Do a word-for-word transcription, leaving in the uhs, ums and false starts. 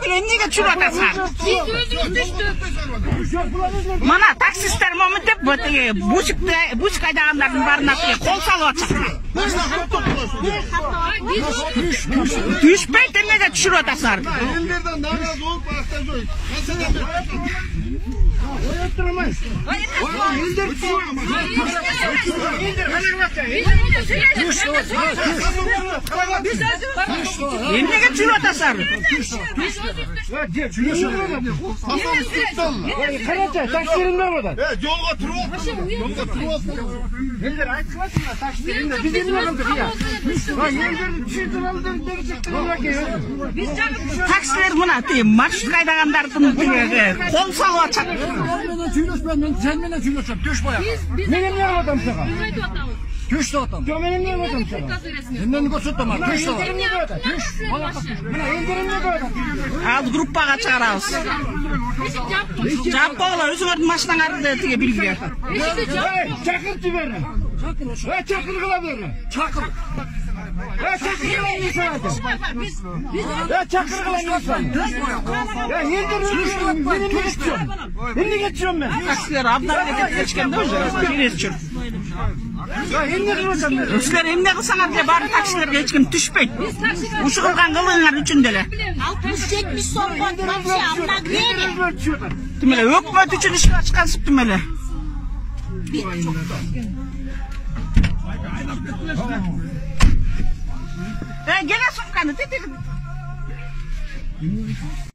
Niga tushunatasan? Mana taksistlar mo'minda buchik buchik odamlarning barini qo'l solyapsan. Tushmaydi niga tushunatasan? Ellardan norozi bo'lib avtozoy. O'yattirmaysiz. Niga tushunatasan? Taksiler buna değil, marşut kaydaganlardan kol salı açak. Sen tüyleşmem, ben sen tüyleşmem, düş bayağı. Benim ne yapalım sana? Düş de atam. Benim ne yapalım sana? Senden götürtmem, düş de atam. Al gruppağa çağırağız. Cevap oğlan, özü vardı maçtan arada diye bilgiler. Çakır tüveri. Çakır kılabilirim. Çakır. Ya çakırgılan insanatı. Ya çakırgılan insanatı. Ya yendirin. Benim ne istiyorum? Şimdi geçiyorum ben. Taksiler ablarına geçken de hocam. Yine geçiyorum. Ya şimdi kılacağım ben. Sizler hem de kılsanat diye bari taksilerle hiç kim düşmeyin. Uşu kılgan kılınlar üçün dele. altmış yetmiş soru koydum. Abla gülüyor. Tümele ökmet üçün işe çıkarsın tümele. Gel ya sofkanı, tedirgin.